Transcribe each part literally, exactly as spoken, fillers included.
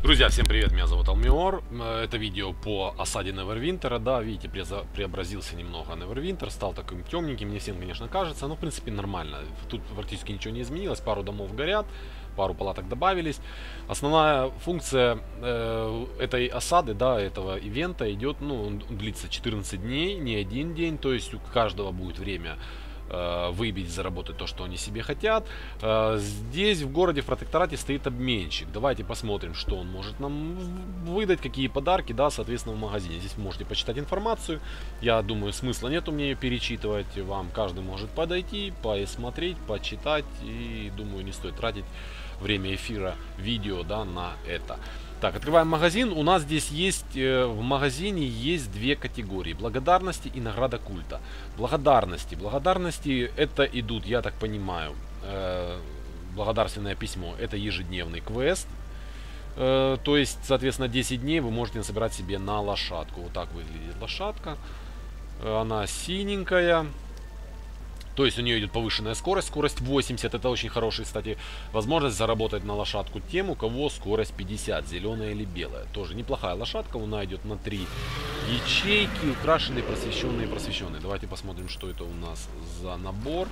Друзья, всем привет, меня зовут Алмиор. Это видео по осаде Невервинтера. Да, видите, преобразился немного Невервинтер, стал таким темненьким, не всем, конечно, кажется, но в принципе нормально. Тут практически ничего не изменилось, пару домов горят, пару палаток добавились. Основная функция э, этой осады, да, этого ивента идет, ну, он длится четырнадцать дней, не один день, то есть у каждого будет время выбить, заработать то, что они себе хотят. Здесь в городе, в протекторате стоит обменщик. Давайте посмотрим, что он может нам выдать, какие подарки, да, соответственно, в магазине. Здесь можете почитать информацию. Я думаю, смысла нет у меня ее перечитывать. Вам каждый может подойти, посмотреть, почитать. И думаю, не стоит тратить время эфира видео, да, на это. Так, открываем магазин. У нас здесь есть, в магазине есть две категории: благодарности и награда культа. Благодарности. Благодарности это идут, я так понимаю, благодарственное письмо. Это ежедневный квест. То есть, соответственно, десять дней вы можете собирать себе на лошадку. Вот так выглядит лошадка. Она синенькая. То есть у нее идет повышенная скорость, скорость восемьдесят, это очень хорошая, кстати, возможность заработать на лошадку тем, у кого скорость пятьдесят, зеленая или белая. Тоже неплохая лошадка, она идет на три ячейки, украшенные, просвещенные, просвещенные. Давайте посмотрим, что это у нас за набор.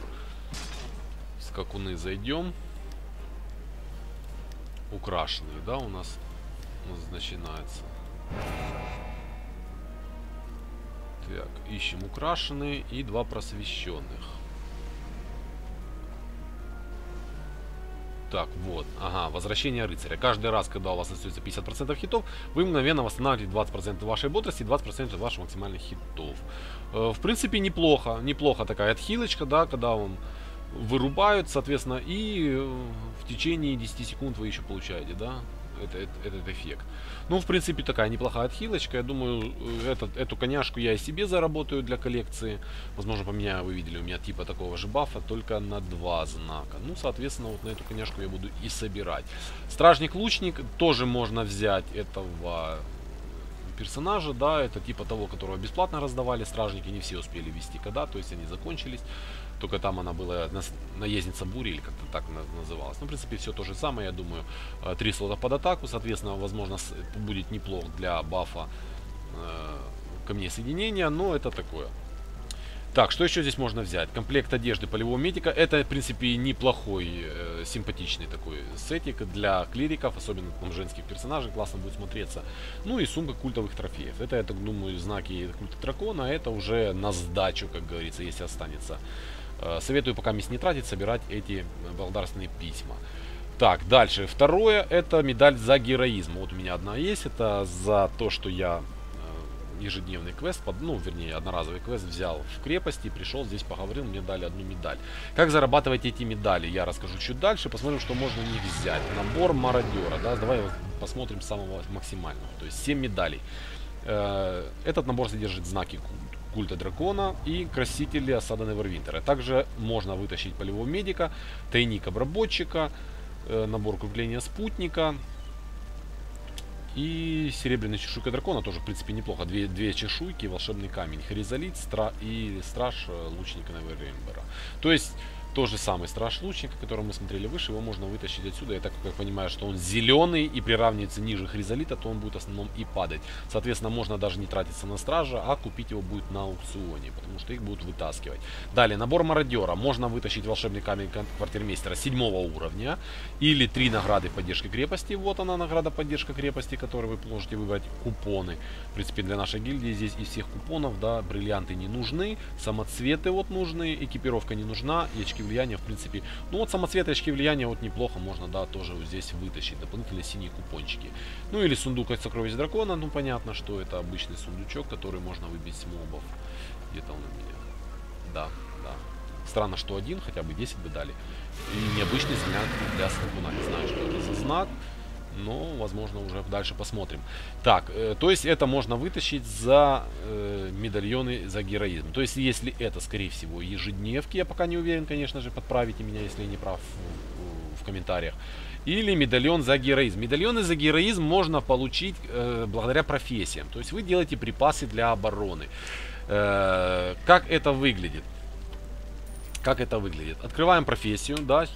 Скакуны зайдем. Украшенные, да, у нас, у нас начинается. Так, ищем украшенные и два просвещенных. Так, вот, ага, возвращение рыцаря. Каждый раз, когда у вас остается пятьдесят процентов хитов, вы мгновенно восстанавливаете двадцать процентов вашей бодрости и двадцать процентов ваших максимальных хитов. Э, в принципе, неплохо. Неплохо такая отхилочка, да, когда вам вырубают, соответственно, и в течение десяти секунд вы еще получаете, да, этот, этот эффект. Ну, в принципе, такая неплохая отхилочка. Я думаю, этот, эту коняшку я и себе заработаю для коллекции. Возможно, поменяю, вы видели, у меня типа такого же бафа, только на два знака. Ну, соответственно, вот на эту коняшку я буду и собирать. Стражник-лучник тоже можно взять этого персонажа, да, это типа того, которого бесплатно раздавали. Стражники не все успели вести когда, то есть они закончились. Только там она была наездница бури или как-то так называлась. Ну, в принципе, все то же самое, я думаю. Три слота под атаку, соответственно, возможно, будет неплохо для бафа э, камней соединения, но это такое. Так, что еще здесь можно взять? Комплект одежды полевого медика. Это, в принципе, неплохой, э, симпатичный такой сетик для клириков, особенно там женских персонажей, классно будет смотреться. Ну и сумка культовых трофеев. Это, я так думаю, знаки культа дракона. Это уже на сдачу, как говорится, если останется. Э, советую пока мест не тратить, собирать эти благодарственные письма. Так, дальше. Второе, это медаль за героизм. Вот у меня одна есть. Это за то, что я... ежедневный квест, ну, вернее, одноразовый квест взял в крепости, пришел, здесь поговорил, мне дали одну медаль. Как зарабатывать эти медали, я расскажу чуть дальше, посмотрим, что можно у них взять. Набор мародера, да, давай посмотрим самого максимального, то есть семь медалей. Этот набор содержит знаки культа дракона и красители осады Невервинтера. Также можно вытащить полевого медика, тайник обработчика, набор крупления спутника. И серебряная чешуйка дракона тоже, в принципе, неплохо. Две, две чешуйки, волшебный камень, хризолит стра... и страж лучника Невервинтера. То есть, тот же самый страж лучника, который мы смотрели выше, его можно вытащить отсюда. Я так как понимаю, что он зеленый и приравнивается ниже хризолита, то он будет в основном и падать. Соответственно, можно даже не тратиться на стража, а купить его будет на аукционе, потому что их будут вытаскивать. Далее, набор мародера. Можно вытащить волшебный камень квартирмейстера седьмого уровня или три награды поддержки крепости. Вот она, награда поддержка крепости, которую вы можете выбрать. Купоны. В принципе, для нашей гильдии здесь из всех купонов, да, бриллианты не нужны, самоцветы вот нужны, экипировка не нужна, ячки влияния, в принципе, ну вот самоцветы, очки влияния вот неплохо можно, да, тоже здесь вытащить дополнительные синие купончики. Ну или сундук от сокровищ дракона, ну понятно, что это обычный сундучок, который можно выбить с мобов. Где-то он у меня, да, да, странно, что один, хотя бы десять бы дали. И необычный знак для скакуна, не знаю, что это за знак, но, возможно, уже дальше посмотрим. Так, э, то есть это можно вытащить за э, медальоны за героизм. То есть если это, скорее всего, ежедневки, я пока не уверен, конечно же, подправите меня, если я не прав в, в комментариях. Или медальон за героизм. Медальоны за героизм можно получить э, благодаря профессиям. То есть вы делаете припасы для обороны. Э, как это выглядит? Как это выглядит? Открываем профессию, да.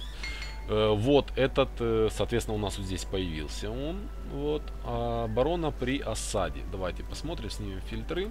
Вот этот, соответственно, у нас вот здесь появился он. Вот. А барона при осаде. Давайте посмотрим, снимем фильтры.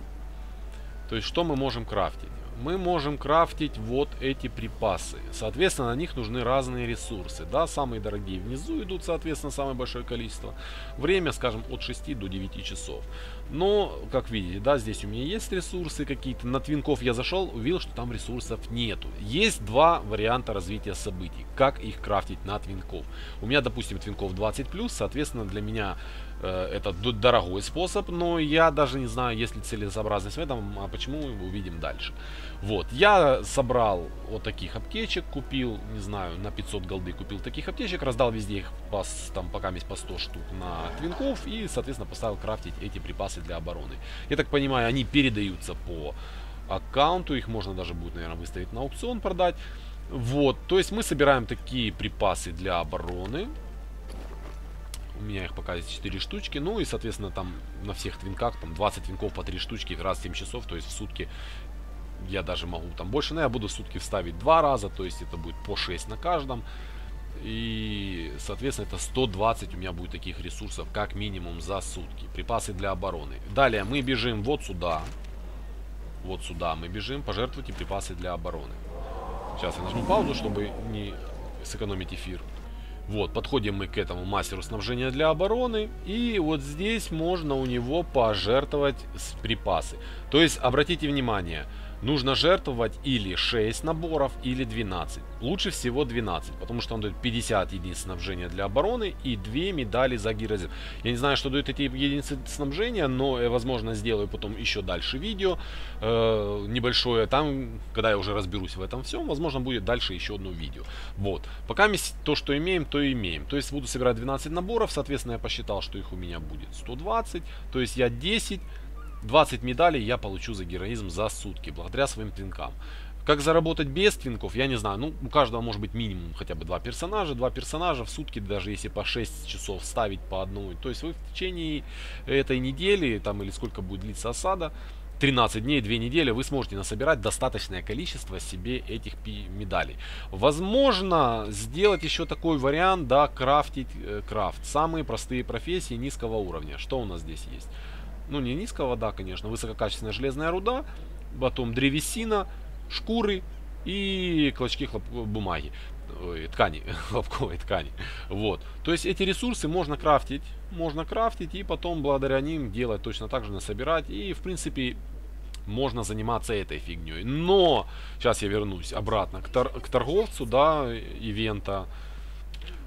То есть, что мы можем крафтить? Мы можем крафтить вот эти припасы. Соответственно, на них нужны разные ресурсы. Да, самые дорогие внизу идут, соответственно, самое большое количество. Время, скажем, от шести до девяти часов. Но, как видите, да, здесь у меня есть ресурсы какие-то. На твинков я зашел, увидел, что там ресурсов нету. Есть два варианта развития событий. Как их крафтить на твинков. У меня, допустим, твинков двадцать плюс, соответственно, для меня... Это дорогой способ, но я даже не знаю, есть ли целесообразность в этом, а почему, увидим дальше. Вот, я собрал вот таких аптечек, купил, не знаю, на пятьсот голды купил таких аптечек, раздал везде их по, там, пока есть по сто штук на твинков и, соответственно, поставил крафтить эти припасы для обороны. Я так понимаю, они передаются по аккаунту, их можно даже будет, наверное, выставить на аукцион, продать. Вот, то есть мы собираем такие припасы для обороны. У меня их пока есть четыре штучки. Ну и, соответственно, там на всех твинках там двадцать твинков по три штучки раз в семь часов. То есть в сутки я даже могу там больше. Но я буду в сутки вставить два раза. То есть это будет по шесть на каждом. И, соответственно, это сто двадцать у меня будет таких ресурсов как минимум за сутки. Припасы для обороны. Далее мы бежим вот сюда. Вот сюда мы бежим. Пожертвуйте припасы для обороны. Сейчас я нажму паузу, чтобы не сэкономить эфир. Вот, подходим мы к этому мастеру снабжения для обороны. И вот здесь можно у него пожертвовать припасы. То есть, обратите внимание, нужно жертвовать или шесть наборов, или двенадцать. Лучше всего двенадцать, потому что он дает пятьдесят единиц снабжения для обороны и две медали за героизм. Я не знаю, что дают эти единицы снабжения, но я, возможно, сделаю потом еще дальше видео э, небольшое. Там, когда я уже разберусь в этом всем, возможно, будет дальше еще одно видео. Вот. Пока мы то, что имеем, то и имеем. То есть буду собирать двенадцать наборов, соответственно, я посчитал, что их у меня будет сто двадцать. То есть я десять... двадцать медалей я получу за героизм за сутки, благодаря своим твинкам. Как заработать без твинков, я не знаю. Ну, у каждого может быть минимум хотя бы два персонажа. Два персонажа в сутки, даже если по шесть часов ставить по одной. То есть вы в течение этой недели, там или сколько будет длиться осада, тринадцать дней, две недели, вы сможете насобирать достаточное количество себе этих медалей. Возможно, сделать еще такой вариант, да, крафтить э, крафт. Самые простые профессии низкого уровня. Что у нас здесь есть? Ну, не низкого, да, конечно. Высококачественная железная руда, потом древесина, шкуры и клочки хлопковой бумаги. Ой, ткани, хлопковой ткани. Вот. То есть эти ресурсы можно крафтить. Можно крафтить и потом благодаря ним делать точно так же, насобирать. И, в принципе, можно заниматься этой фигней. Но, сейчас я вернусь обратно к, тор к торговцу, да, ивента.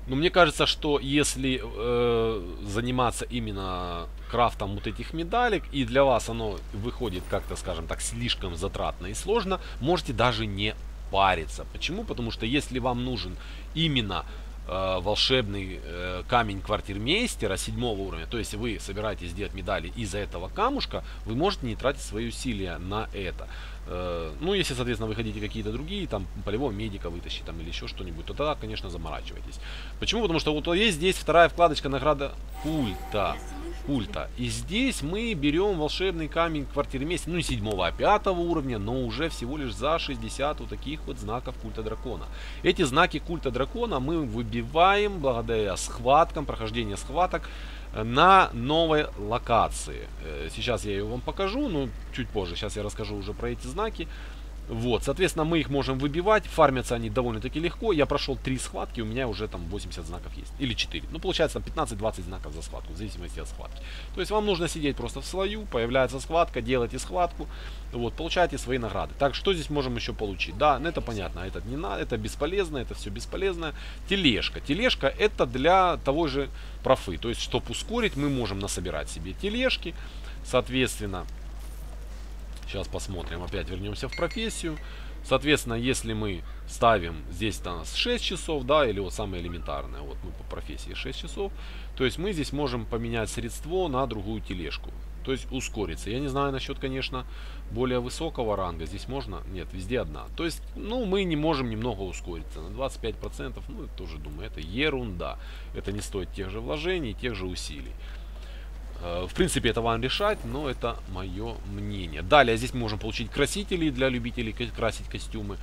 Но мне кажется, что если э, заниматься именно крафтом вот этих медалек, и для вас оно выходит как-то, скажем так, слишком затратно и сложно, можете даже не париться. Почему? Потому что если вам нужен именно э, волшебный э, камень квартирмейстера седьмого уровня, то есть вы собираетесь сделать медали из-за этого камушка, вы можете не тратить свои усилия на это. Ну, если, соответственно, вы хотите какие-то другие, там, полевого медика вытащить, там, или еще что-нибудь, то тогда, конечно, заморачивайтесь. Почему? Потому что вот есть здесь вторая вкладочка награда культа. Культа. И здесь мы берем волшебный камень квартирмейстера, ну, седьмого-пятого уровня, но уже всего лишь за шестьдесят вот таких вот знаков культа дракона. Эти знаки культа дракона мы выбиваем благодаря схваткам, прохождению схваток на новой локации. Сейчас я ее вам покажу, но чуть позже. Сейчас я расскажу уже про эти знаки. Вот, соответственно, мы их можем выбивать. Фармятся они довольно-таки легко. Я прошел три схватки, у меня уже там восемьдесят знаков есть. Или четыре. Ну, получается там пятнадцать-двадцать знаков за схватку, в зависимости от схватки. То есть вам нужно сидеть просто в слою, появляется схватка, делайте схватку, вот, получаете свои награды. Так, что здесь можем еще получить? Да, ну это понятно, это не надо, это бесполезно, это все бесполезно. Тележка. Тележка это для того же профы. То есть, чтобы ускорить, мы можем насобирать себе тележки. Соответственно... Сейчас посмотрим, опять вернемся в профессию. Соответственно, если мы ставим здесь у нас шесть часов, да, или вот самое элементарное, вот мы по профессии шесть часов, то есть мы здесь можем поменять средство на другую тележку. То есть ускориться. Я не знаю насчет, конечно, более высокого ранга. Здесь можно? Нет, везде одна. То есть, ну, мы не можем немного ускориться. На двадцать пять процентов, ну, тоже думаю, это ерунда. Это не стоит тех же вложений, тех же усилий. В принципе, это вам решать, но это мое мнение. Далее здесь мы можем получить красители для любителей красить костюмы.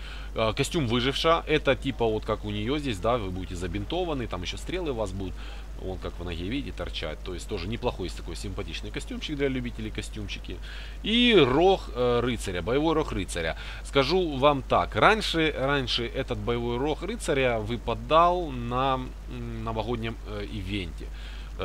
Костюм выживша, это типа вот как у нее здесь, да, вы будете забинтованы, там еще стрелы у вас будут, он как в ноге, видите, торчать. То есть тоже неплохой есть такой симпатичный костюмчик для любителей костюмчики. И рог рыцаря, боевой рог рыцаря. Скажу вам так, раньше, раньше этот боевой рог рыцаря выпадал на новогоднем ивенте.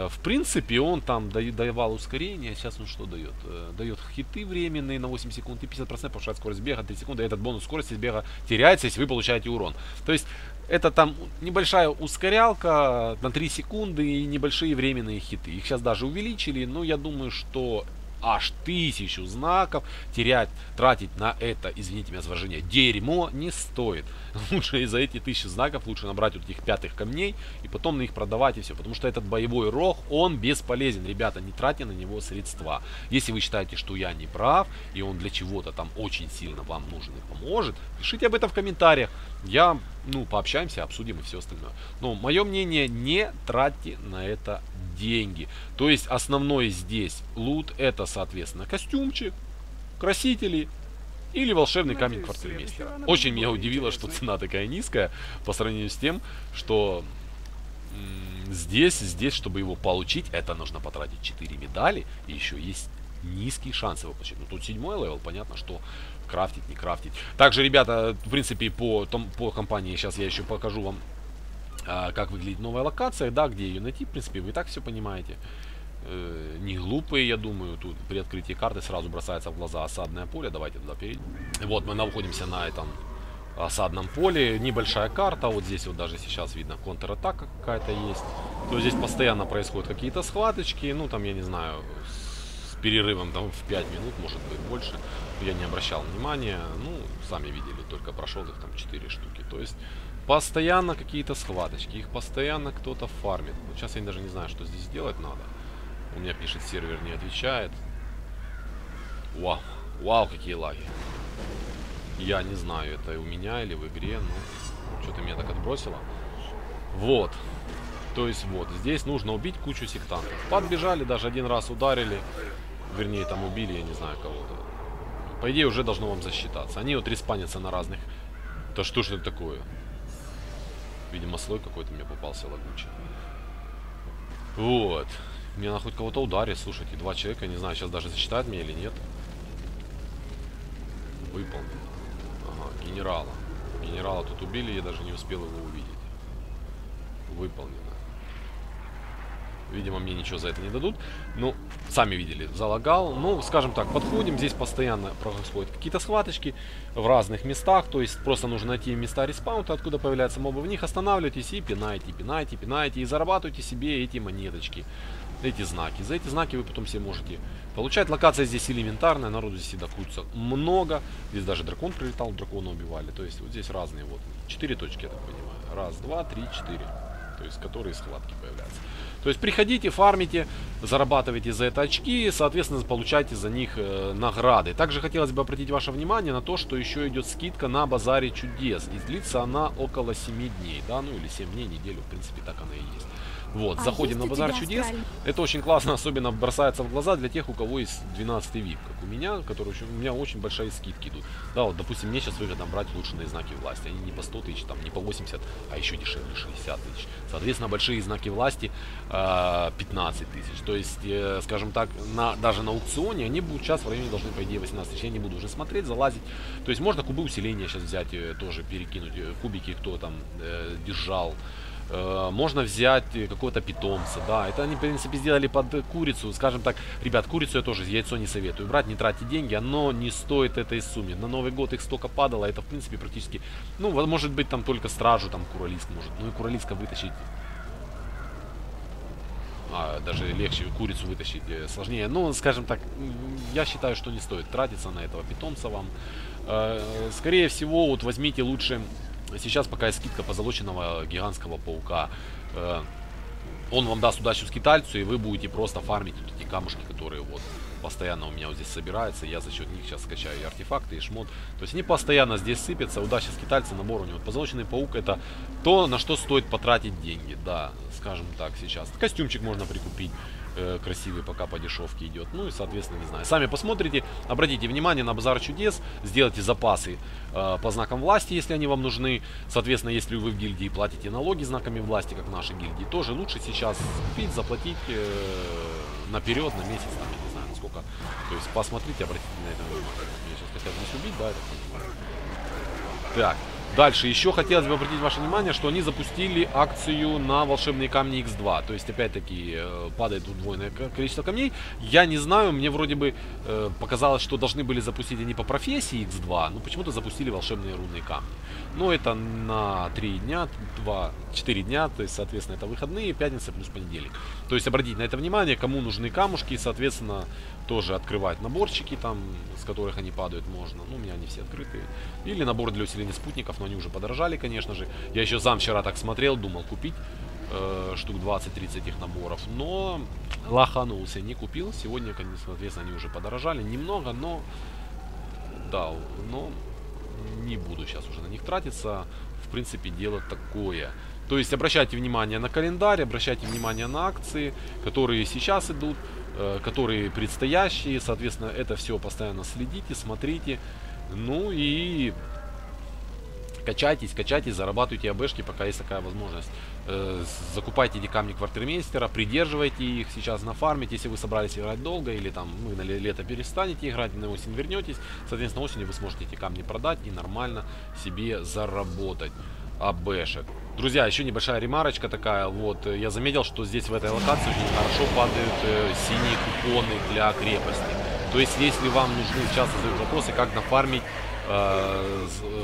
В принципе, он там давал ускорение. Сейчас он что дает? Дает хиты временные на восемь секунд и пятьдесят процентов повышает скорость бега три секунды. Этот бонус скорости бега теряется, если вы получаете урон. То есть, это там небольшая ускорялка на три секунды и небольшие временные хиты. Их сейчас даже увеличили, но я думаю, что аж тысячу знаков терять, тратить на это, извините меня за выражение, дерьмо не стоит. Лучше из-за этих тысячи знаков, лучше набрать вот этих пятых камней и потом на них продавать и все. Потому что этот боевой рог, он бесполезен. Ребята, не тратьте на него средства. Если вы считаете, что я не прав, и он для чего-то там очень сильно вам нужен и поможет, пишите об этом в комментариях. Я, ну, пообщаемся, обсудим и все остальное. Но мое мнение, не тратьте на это деньги. То есть основной здесь лут — это, соответственно, костюмчик, красители или волшебный камень квартирмейстера. Очень меня удивило, что цена такая низкая по сравнению с тем, что здесь, здесь, чтобы его получить, это нужно потратить четыре медали, и еще есть низкие шансы его получить. Ну, тут седьмой левел, понятно, что крафтить, не крафтить. Также, ребята, в принципе, по, том, по компании сейчас я еще покажу вам, а, как выглядит новая локация, да, где ее найти. В принципе, вы и так все понимаете. Э, не глупые, я думаю. Тут при открытии карты сразу бросается в глаза осадное поле. Давайте туда перейдем. Вот мы находимся на этом осадном поле. Небольшая карта. Вот здесь вот даже сейчас видно, контратака какая-то есть. То есть здесь постоянно происходят какие-то схваточки. Ну, там, я не знаю, перерывом там в пять минут, может быть, больше. Я не обращал внимания. Ну, сами видели, только прошел их там четыре штуки. То есть постоянно какие-то схваточки. Их постоянно кто-то фармит. Вот сейчас я даже не знаю, что здесь делать надо. У меня пишет, сервер не отвечает. Вау. Вау, какие лаги. Я не знаю, это у меня или в игре. Ну, что-то меня так отбросило. Вот. То есть вот. Здесь нужно убить кучу сектантов. Подбежали, даже один раз ударили. Вернее, там убили, я не знаю, кого-то. По идее, уже должно вам засчитаться. Они вот респанятся на разных... Да что ж это такое? Видимо, слой какой-то мне попался лагучий. Вот. Мне надо хоть кого-то ударить. Слушайте, два человека, не знаю, сейчас даже засчитают меня или нет. Выполнил. Ага, генерала. Генерала тут убили, я даже не успел его увидеть. Выполнено. Видимо, мне ничего за это не дадут. Ну, сами видели, залагал. Ну, скажем так, подходим. Здесь постоянно происходят какие-то схваточки в разных местах. То есть просто нужно найти места респаунта, откуда появляются мобы. В них останавливайтесь и пинайте, пинайте, пинайте. И зарабатывайте себе эти монеточки, эти знаки. За эти знаки вы потом все можете получать. Локация здесь элементарная. Народу здесь всегда кучится много. Здесь даже дракон прилетал, дракона убивали. То есть вот здесь разные вот. Четыре точки, я так понимаю. Раз, два, три, четыре. То есть, которые схватки появляются. То есть, приходите, фармите, зарабатывайте за это очки, соответственно, получайте за них э, награды. Также хотелось бы обратить ваше внимание на то, что еще идет скидка на базаре чудес. И длится она около семи дней, да, ну или семь дней, неделю, в принципе, так она и есть. Вот, а заходим на базар чудес. Стали. Это очень классно, особенно бросается в глаза для тех, у кого есть двенадцатый вип, как у меня, который, у меня очень большие скидки идут. Да, вот, допустим, мне сейчас выгодно брать улучшенные знаки власти. Они не по сто тысяч, там, не по восемьдесят, а еще дешевле шестьдесят тысяч. Соответственно, большие знаки власти э, пятнадцать тысяч. То есть, э, скажем так, на, даже на аукционе они будут сейчас в районе, должны, по идее, восемнадцать тысяч. Я не буду уже смотреть, залазить. То есть, можно кубы усиления сейчас взять, э, тоже перекинуть, э, кубики, кто там э, держал. Можно взять какого-то питомца, да, это они, в принципе, сделали под курицу, скажем так, ребят, курицу я тоже, яйцо не советую брать, не тратьте деньги, оно не стоит этой суммы, на Новый год их столько падало, это, в принципе, практически, ну, может быть, там только стражу, там, куралиск может, ну, и куралиска вытащить, а, даже легче курицу вытащить сложнее, ну, скажем так, я считаю, что не стоит тратиться на этого питомца вам, скорее всего, вот возьмите лучше... Сейчас пока есть скидка позолоченного гигантского паука. Он вам даст удачу скитальцу, и вы будете просто фармить вот эти камушки, которые вот постоянно у меня вот здесь собираются. Я за счет них сейчас скачаю и артефакты, и шмот. То есть они постоянно здесь сыпятся. Удача скитальца, набор у него. Позолоченный паук — это то, на что стоит потратить деньги. Да, скажем так, сейчас. Костюмчик можно прикупить. э, красивый пока по дешевке идет. Ну и, соответственно, не знаю. Сами посмотрите, обратите внимание на базар чудес, сделайте запасы э, по знакам власти, если они вам нужны. Соответственно, если вы в гильдии платите налоги знаками власти, как наши гильдии, тоже лучше сейчас купить, заплатить э, наперед, на месяц, там, я не знаю, насколько. То есть посмотрите, обратите на это внимание. Меня сейчас хотят здесь убить, да, это... Так. Дальше еще хотелось бы обратить ваше внимание, что они запустили акцию на волшебные камни икс два. То есть, опять-таки, падает удвоенное количество камней. Я не знаю, мне вроде бы показалось, что должны были запустить они по профессии икс два, но почему-то запустили волшебные рунные камни. Но это на три дня, два, четыре дня, то есть, соответственно, это выходные, пятница плюс понедельник. То есть, обратите на это внимание, кому нужны камушки, и, соответственно, тоже открывать наборчики, там, с которых они падают, можно. Ну, у меня они все открытые. Или набор для усиления спутников, но они уже подорожали, конечно же. Я еще сам вчера так смотрел, думал купить э, штук двадцать-тридцать этих наборов, но лоханулся, не купил. Сегодня, соответственно, они уже подорожали немного, но... Да, но не буду сейчас уже на них тратиться. В принципе, дело такое. То есть, обращайте внимание на календарь, обращайте внимание на акции, которые сейчас идут, э, которые предстоящие. Соответственно, это все постоянно следите, смотрите. Ну и... Качайтесь, качайтесь, зарабатывайте АБшки, пока есть такая возможность. Закупайте эти камни квартирмейстера, придерживайте их сейчас на фарме, если вы собрались играть долго, или там вы на лето перестанете играть, на осень вернетесь. Соответственно, осенью вы сможете эти камни продать и нормально себе заработать АБшек. Друзья, еще небольшая ремарочка такая. Вот, я заметил, что здесь в этой локации очень хорошо падают э, синие купоны для крепости. То есть, если вам нужны, часто задают вопросы, как нафармить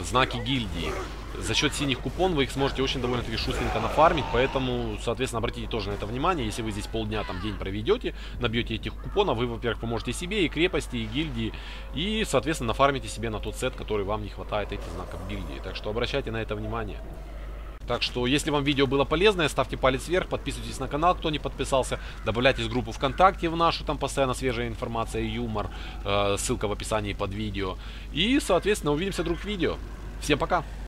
знаки гильдии. За счет синих купон вы их сможете очень довольно-таки шустренько нафармить, поэтому, соответственно, обратите тоже на это внимание. Если вы здесь полдня, там, день проведете, набьете этих купонов, вы, во-первых, поможете себе и крепости, и гильдии, и, соответственно, нафармите себе на тот сет, который вам не хватает этих знаков гильдии. Так что обращайте на это внимание. Так что, если вам видео было полезное, ставьте палец вверх, подписывайтесь на канал, кто не подписался, добавляйтесь в группу ВКонтакте, в нашу, там постоянно свежая информация, юмор, э, ссылка в описании под видео. И, соответственно, увидимся в других видео. Всем пока!